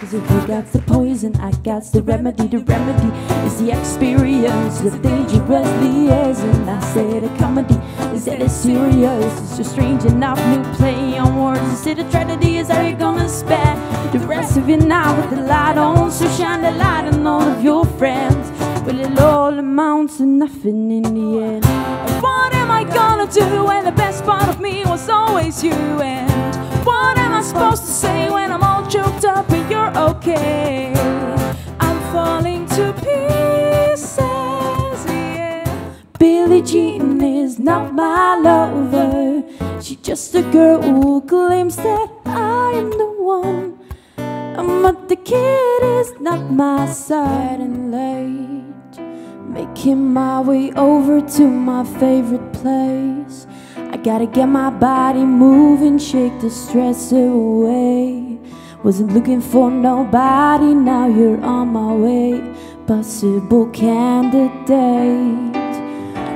Cause if you got the poison, I got the remedy. The remedy is the experience of dangerous liaison. I said a comedy, I said it's serious. It's just strange enough, new play on words. I said a tragedy is how you're gonna spend the rest of your night with the light on. So shine the light on all of your friends. Well, it all amounts to nothing in the end. What am I gonna do when the best part of me was always you? And what am I supposed to say when I'm all choked up and you're okay? I'm falling to pieces, yeah. Billie Jean is not my lover. She's just a girl who claims that I am the one. But the kid is not my side and late. Making my way over to my favorite place. I gotta get my body moving, shake the stress away. Wasn't looking for nobody, now you're on my way. Possible candidate.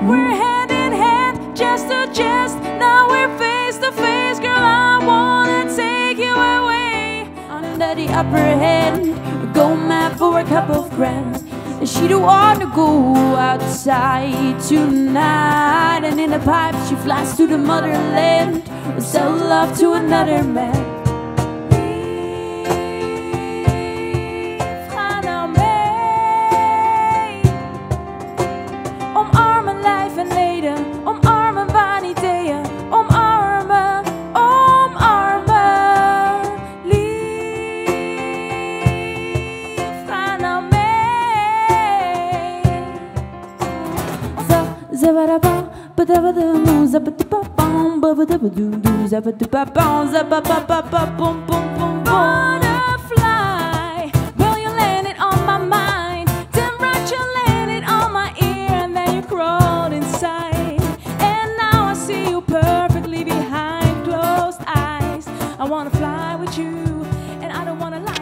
We're hand in hand, chest to chest. Now we're face to face, girl, I wanna take you away. Under the upper hand, go mad for a cup of grand. She don't wanna go outside tonight. And in a pipe she flies to the motherland, sell love to another man. Leave aan mij. Omarmen lijf en leden, omarmen vanideeën, omarmen, omarmen. Leave aan mij. Zabadaba, badabadum, zabadababam, babadabadum, zabadababam, zabadababam, bum. Butterfly, well you landed on my mind. Damn right you landed on my ear, and then you crawled inside. And now I see you perfectly behind closed eyes. I wanna fly with you, and I don't wanna lie.